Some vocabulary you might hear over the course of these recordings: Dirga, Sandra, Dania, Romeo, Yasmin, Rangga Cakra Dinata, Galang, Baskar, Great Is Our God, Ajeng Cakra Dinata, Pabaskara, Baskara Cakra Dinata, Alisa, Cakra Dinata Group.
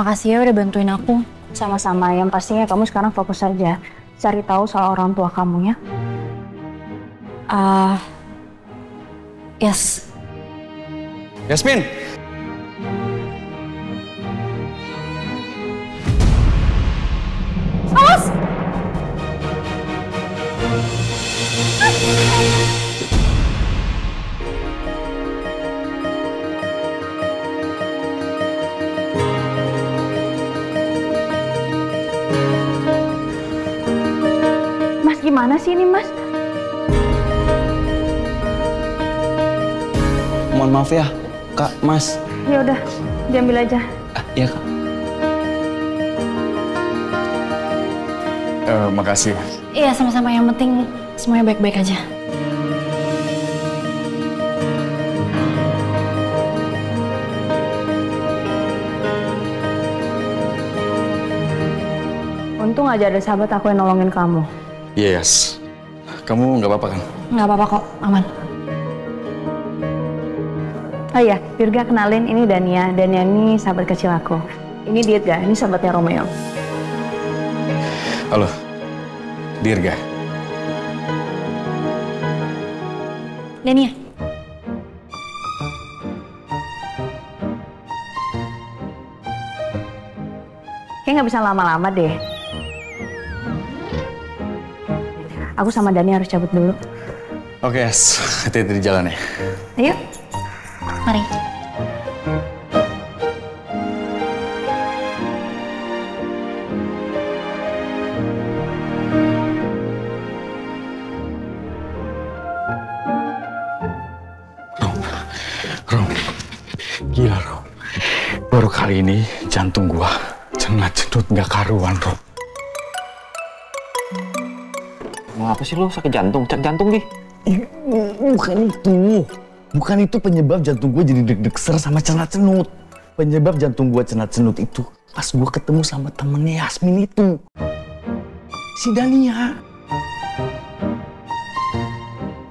Makasih ya udah bantuin aku. Sama-sama, yang pastinya kamu sekarang fokus aja. Cari tahu soal orang tua kamu ya. Yes. Yasmin! Awas! Mas, gimana sih ini, Mas? Mohon maaf ya, Kak, Mas. Ya udah, diambil aja. Iya, Kak. Makasih. Iya, sama-sama. Yang penting semuanya baik-baik aja. Untung aja ada sahabat aku yang nolongin kamu. Yes. Kamu nggak apa-apa kan? Nggak apa-apa kok, aman. Oh iya, Dirga, kenalin, ini Dania. Dania ini sahabat kecil aku. Ini Dirga, ini sahabatnya Romeo. Halo, Dirga. Dania. Kayaknya nggak bisa lama-lama deh. Aku sama Dania harus cabut dulu. Oke, hati-hati di jalan ya. Ayo. Mari. Rom, gila Rom. Baru kali ini jantung gua cenut-cenut nggak karuan Rom. Ngapa sih lo sakit jantung? Cek jantung nih. Bukan itu. Bukan itu penyebab jantung gue jadi deg-degser sama cenat-cenut. Penyebab jantung gue cenat-cenut itu pas gue ketemu sama temennya Yasmin itu. Si Dania.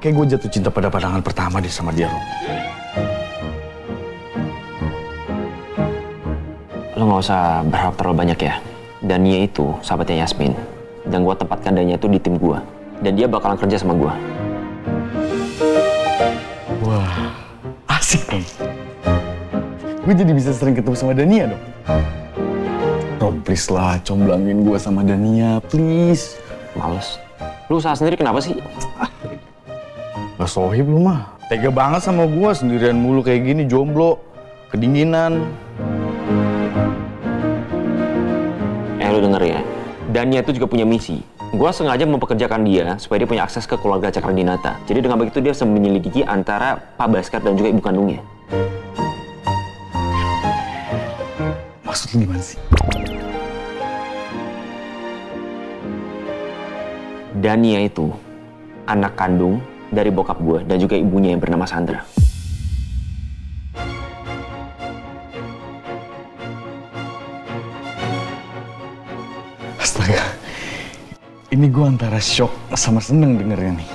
Kayak gue jatuh cinta pada pandangan pertama deh sama dia, Rom. Lo gak usah berharap terlalu banyak ya. Dania itu sahabatnya Yasmin. Dan gue tempatkan Dania itu di tim gue. Dan dia bakalan kerja sama gue. Wah, asik dong. Gue jadi bisa sering ketemu sama Dania dong. Rob, please lah, comblangin gue sama Dania, please. Males. Lu usaha sendiri kenapa sih? Gak sohib lu mah. Tega banget sama gue, sendirian mulu kayak gini, jomblo. Kedinginan. Lu denger ya, Dania itu juga punya misi. Gue sengaja mempekerjakan dia supaya dia punya akses ke keluarga Cakra Dinata. Jadi dengan begitu dia bisa menyelidiki antara Pak Baskar dan juga ibu kandungnya. Maksudnya gimana sih? Dania itu anak kandung dari bokap gue dan juga ibunya yang bernama Sandra. Astaga. Ini gue antara shock sama seneng dengernya nih.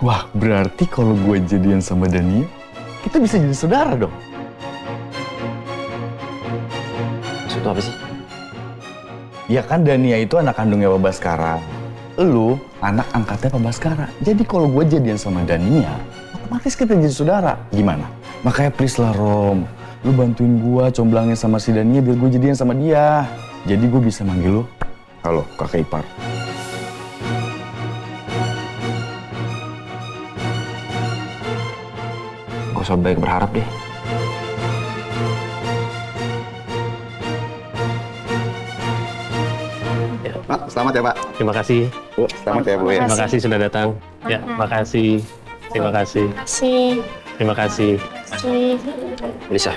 Wah, berarti kalau gue jadian sama Dania, kita bisa jadi saudara dong. Maksud apa sih? Ya kan Dania itu anak kandungnya Pabaskara. Lu anak angkatnya Pabaskara. Jadi kalau gue jadian sama Dania, otomatis kita jadi saudara. Gimana? Makanya please lah Rom, lu bantuin gue comblangnya sama si Dania biar gue jadian sama dia. Jadi gue bisa manggil lo, halo kakak ipar. Gak usah banyak berharap deh. Ya. Pak, selamat ya Pak. Terima kasih. Bu, selamat ya Bu. Ya. Terima kasih sudah datang. Ya, makasih. Terima kasih. Terima kasih. Alisa.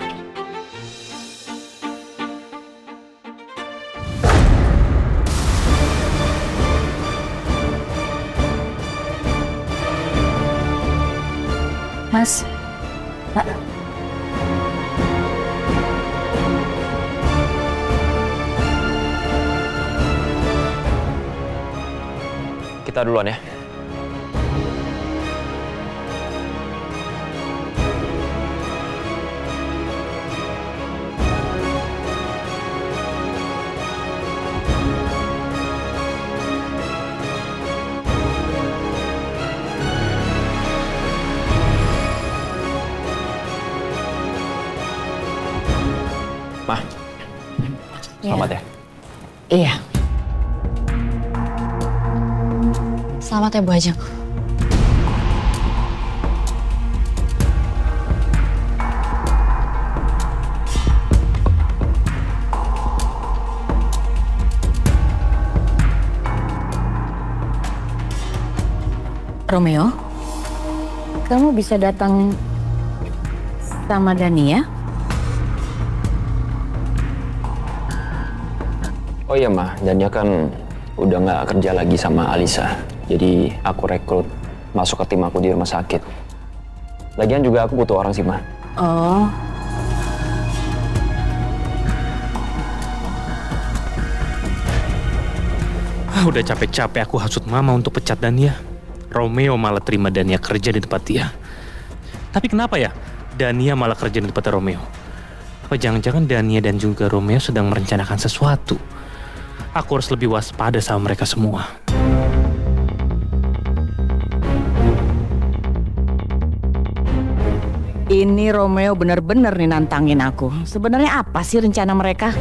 Mas, Pak. Kita duluan ya. Ma, selamat ya. Iya. Selamat ya Bu Ajeng. Romeo, kamu bisa datang sama Dania? Oh iya Ma, Dania kan udah nggak kerja lagi sama Alisa. Jadi aku rekrut masuk ke tim aku di rumah sakit. Lagian juga aku butuh orang sih Ma. Oh. Ah, udah capek-capek aku hasut Mama untuk pecat Dania. Romeo malah terima Dania kerja di tempat dia. Tapi kenapa ya Dania malah kerja di tempat Romeo? Apa jangan-jangan Dania dan juga Romeo sedang merencanakan sesuatu? Aku harus lebih waspada sama mereka semua. Ini Romeo bener-bener nih nantangin aku. Sebenarnya apa sih rencana mereka?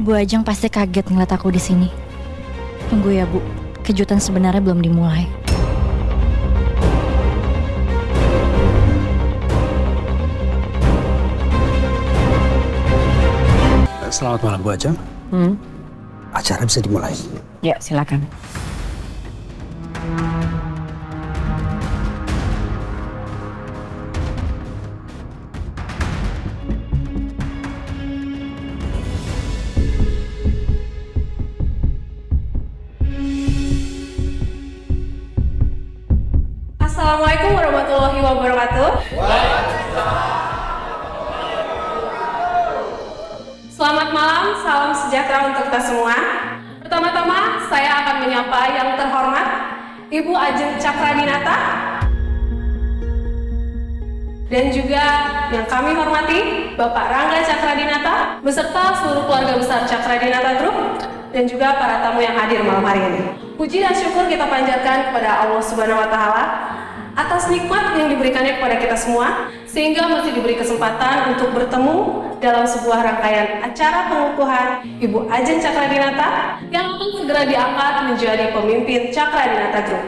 Bu Ajeng pasti kaget ngeliat aku di sini. Tunggu ya Bu, kejutan sebenarnya belum dimulai. Selamat malam Bu Ajeng. Acara bisa dimulai? Ya, silakan. Assalamualaikum warahmatullahi wabarakatuh. Selamat malam, salam sejahtera untuk kita semua. Pertama-tama saya akan menyapa yang terhormat Ibu Ajeng Cakra Dinata dan juga yang kami hormati Bapak Rangga Cakra Dinata beserta seluruh keluarga besar Cakra Dinata Group dan juga para tamu yang hadir malam hari ini. Puji dan syukur kita panjatkan kepada Allah Subhanahu wa Ta'ala atas nikmat yang diberikannya kepada kita semua, sehingga masih diberi kesempatan untuk bertemu dalam sebuah rangkaian acara pengukuhan Ibu Ajeng Cakra Dinata yang akan segera diangkat menjadi pemimpin Cakra Dinata Group.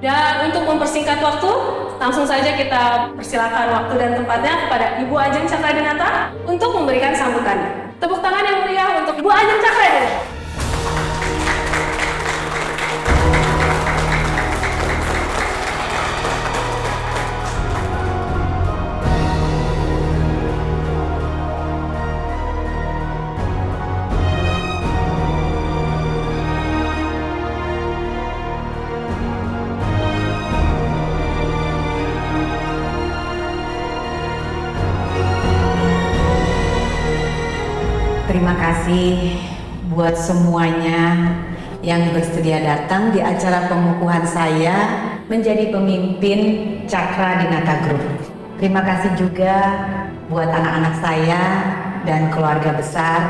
Dan untuk mempersingkat waktu, langsung saja kita persilakan waktu dan tempatnya kepada Ibu Ajeng Cakra Dinata untuk memberikan sambutannya. Tepuk tangan yang meriah untuk Ibu Ajeng Cakra Dinata. Terima kasih buat semuanya yang bersedia datang di acara pengukuhan saya menjadi pemimpin Cakra Dinata Group. Terima kasih juga buat anak-anak saya dan keluarga besar.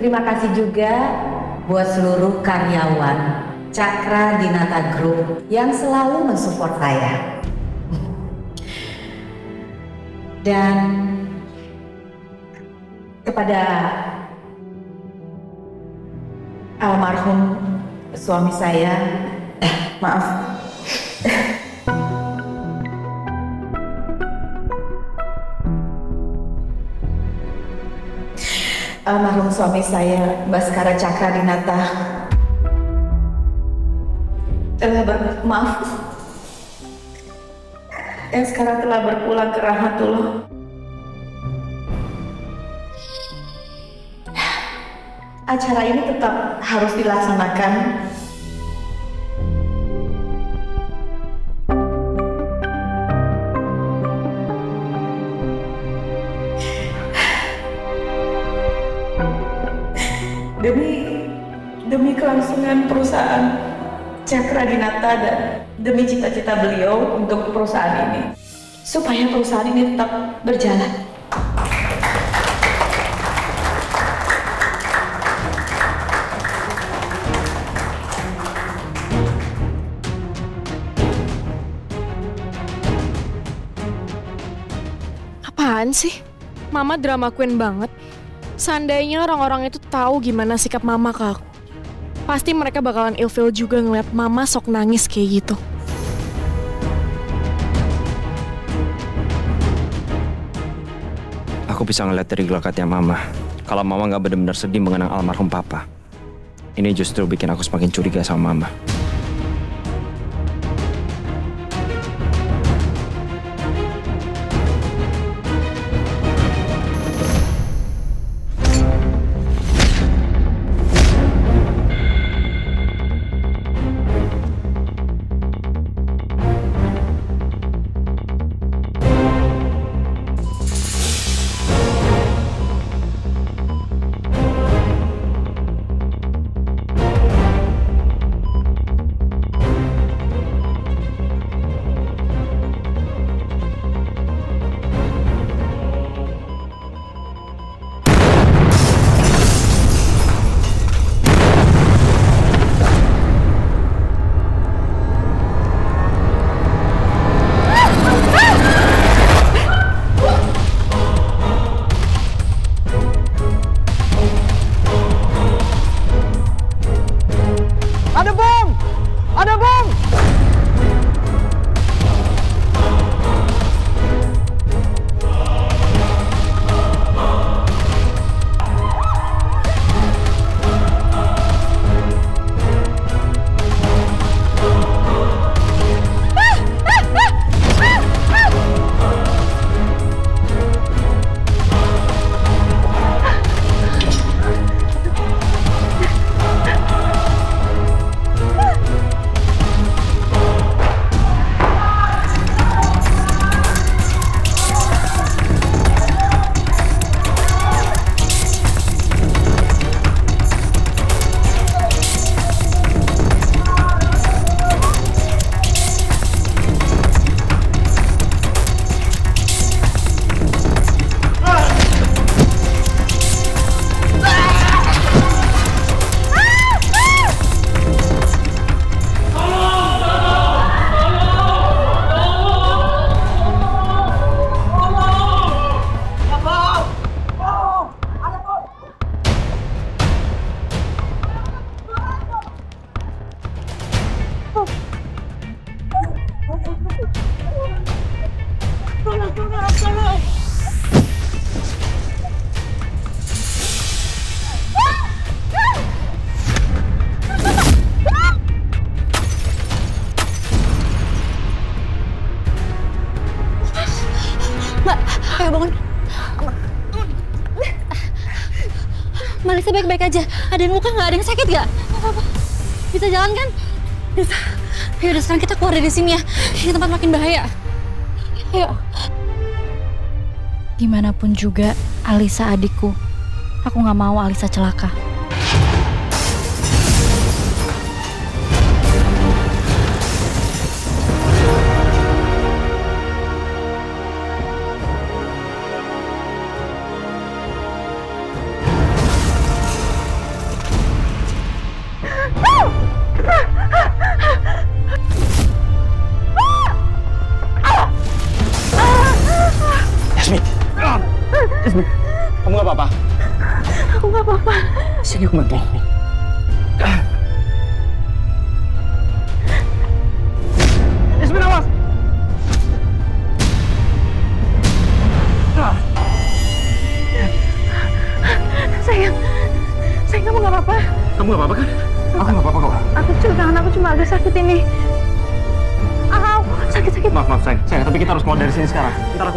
Terima kasih juga buat seluruh karyawan Cakra Dinata Group yang selalu mensupport saya. Dan kepada almarhum suami saya, maaf. Almarhum suami saya, Baskara Cakra Dinata. Maaf. Yang sekarang telah berpulang ke rahmatullah. Acara ini tetap harus dilaksanakan. Demi kelangsungan perusahaan Cakra Dinata dan demi cita-cita beliau untuk perusahaan ini. Supaya perusahaan ini tetap berjalan. sih? Mama drama queen banget. Seandainya orang-orang itu tahu gimana sikap mama ke aku, pasti mereka bakalan ilfeel juga ngeliat mama sok nangis kayak gitu. Aku bisa ngeliat dari gelakatnya mama, kalau mama nggak benar-benar sedih mengenang almarhum papa. Ini justru bikin aku semakin curiga sama mama. Baik-baik aja. Ada yang luka nggak? Ada yang sakit nggak? Apa-apa. Bisa jalan kan? Bisa. Yaudah, sekarang kita keluar dari sini ya. Ini tempat makin bahaya. Ayo. Gimana pun juga, Alisa adikku. Aku nggak mau Alisa celaka.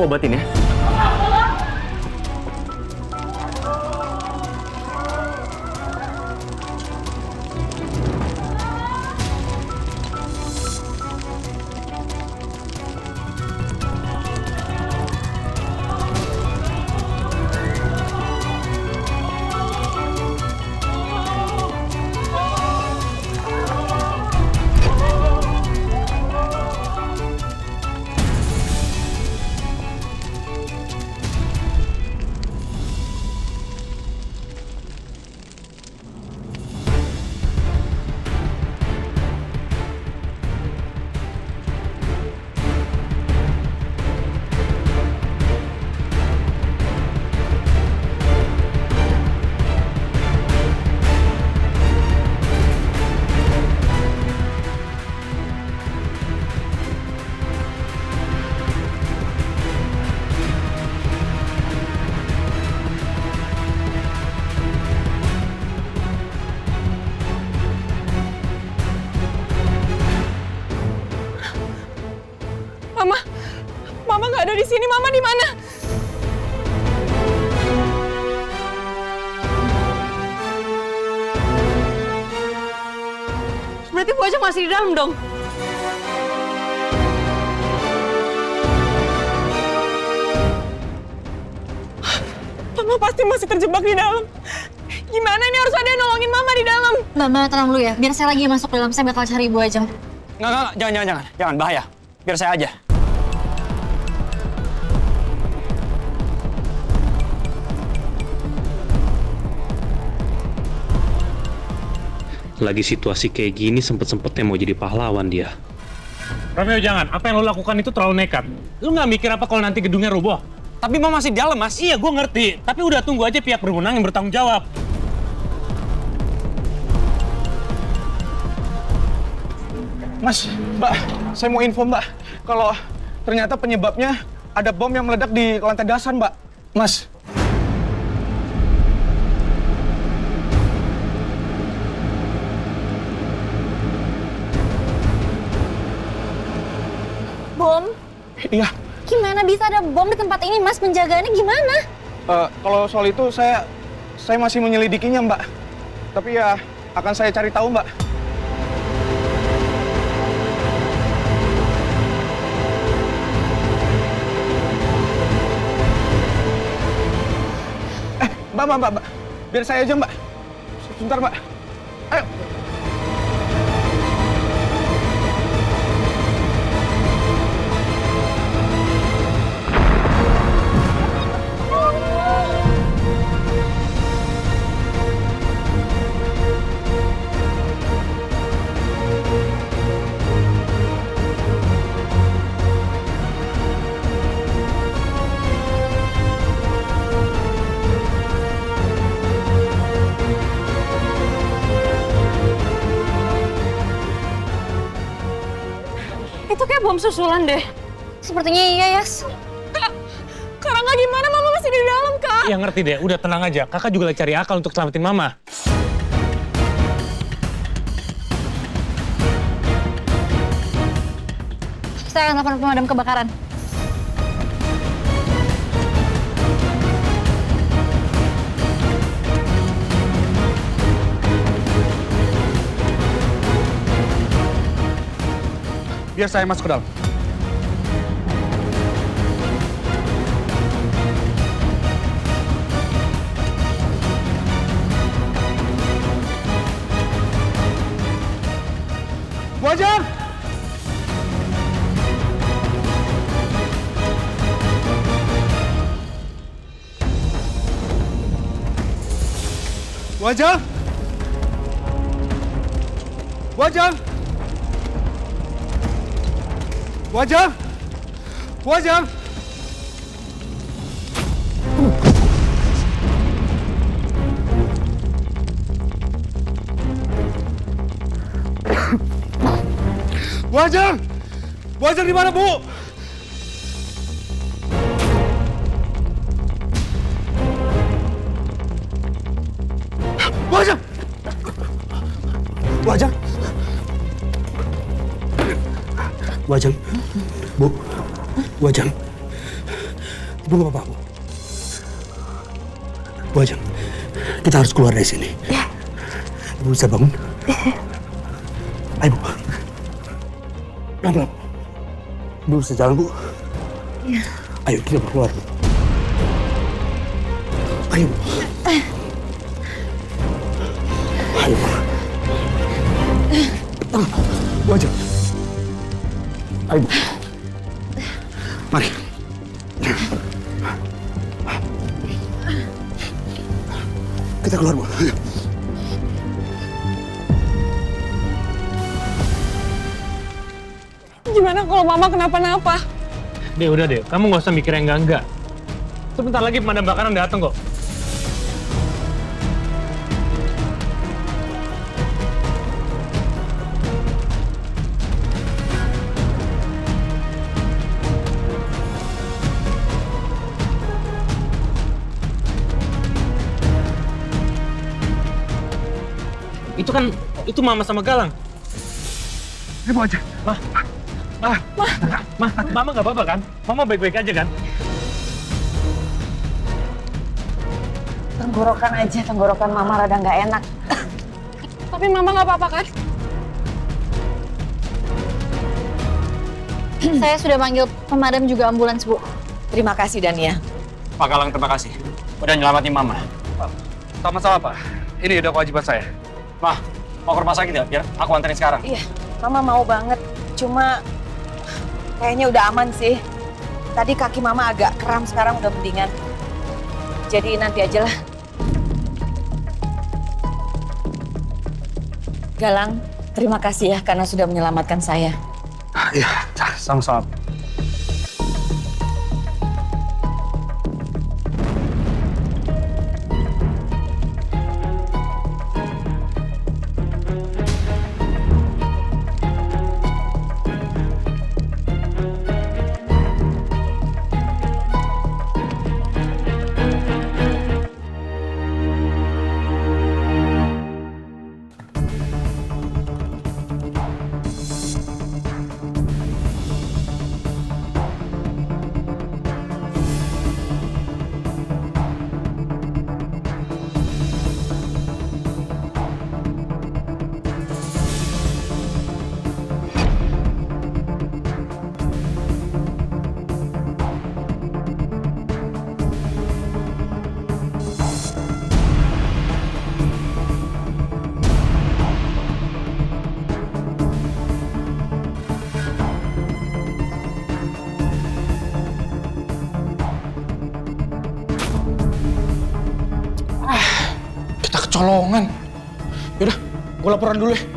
Obatin ya. sini, Mama di mana? Berarti Bu Ajeng masih di dalam dong? Mama pasti masih terjebak di dalam. Gimana ini, harus ada yang nolongin Mama di dalam. Mama tenang dulu ya, biar saya lagi masuk dalam, saya bakal cari Bu Ajeng. Nggak, jangan, bahaya. Biar saya aja. Lagi situasi kayak gini, sempet-sempetnya mau jadi pahlawan dia. Romeo, jangan. Apa yang lo lakukan itu terlalu nekat. Lo nggak mikir apa kalau nanti gedungnya roboh? Tapi Mama masih di dalam, Mas. Iya, gue ngerti. Tapi udah tunggu aja pihak berwenang yang bertanggung jawab. Mas, Mbak, saya mau info, Mbak. Kalau ternyata penyebabnya ada bom yang meledak di lantai dasar, Mbak. Mas. Bom? Iya. Gimana bisa ada bom di tempat ini, Mas? Penjagaannya gimana? Kalau soal itu saya masih menyelidikinya, Mbak. Tapi ya akan saya cari tahu, Mbak. Mbak. Biar saya aja, Mbak. Sebentar, Mbak. Ayo. Bom susulan deh. Sepertinya iya, Yas. Kak, Rangga gimana? Mama masih di dalam, Kak. Iya, ngerti deh. Udah tenang aja. Kakak juga lagi cari akal untuk selamatin Mama. Saya akan telepon pemadam kebakaran. Biar saya masuk ke dalam. Bu Ajeng! Bu Ajeng! Bu Ajeng! Bu Ajeng! Bu Ajeng! Bu Ajeng! Bu Ajeng di mana, Bu? Bu Ajeng! Bu Ajeng! Bu Ajeng, Bu Ajeng, Ibu nggak apa-apa, Bu. Bu Ajeng, kita harus keluar dari sini. Ya. Ibu bisa bangun? Ya. Ayo, Bu. Pelan-pelan. Ibu bisa jalan, Bu. Ya. Ayo, kita keluar, Bu. Ayo, Bu. Ayo, Bu. Bu Ajeng. Ayo, Bu. Mari. Kita keluar, Bu. Ayo. Gimana kalau Mama kenapa-napa? Deh, udah deh. Kamu nggak usah mikir yang enggak-enggak. Sebentar lagi pemadam kebakaran datang kok. Itu Mama sama Galang. Ibu aja. Ma, Mama nggak apa-apa kan? Mama baik-baik aja kan? Tenggorokan aja, tenggorokan Mama rada nggak enak. Tapi Mama nggak apa-apa kan? Saya sudah manggil pemadam juga ambulans, Bu. Terima kasih, Dania. Pak Galang, terima kasih. Udah nyelamatin Mama. Sama-sama, Pak. Ini udah kewajiban saya. Ma, mau ke rumah sakit ya? Biar aku anterin sekarang. Iya, Mama mau banget. Cuma kayaknya udah aman sih. Tadi kaki Mama agak kram, sekarang udah mendingan. Jadi nanti ajalah. Galang, terima kasih ya karena sudah menyelamatkan saya. Iya, sama-sama. Colongan. Yaudah, gue laporan dulu ya.